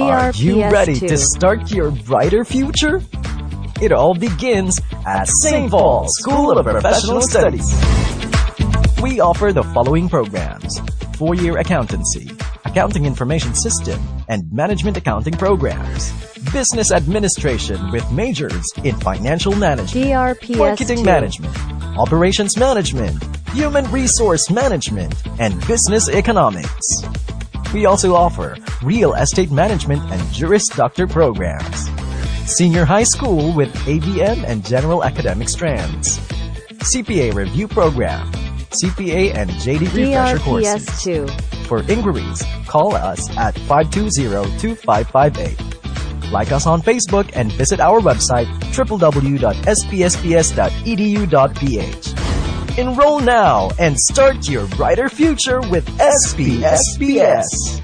Are you ready to start your brighter future? It all begins at St. Paul School of Professional Studies. We offer the following programs: four-year accountancy, accounting information system, and management accounting programs, business administration with majors in financial management, marketing management, operations management, human resource management, and business economics. We also offer real estate management and Juris Doctor programs, senior high school with ABM and general academic strands, CPA review program, CPA and JD refresher courses. For inquiries, call us at 520-2558. Like us on Facebook and visit our website www.spsps.edu.ph. Enroll now and start your brighter future with SPSPS.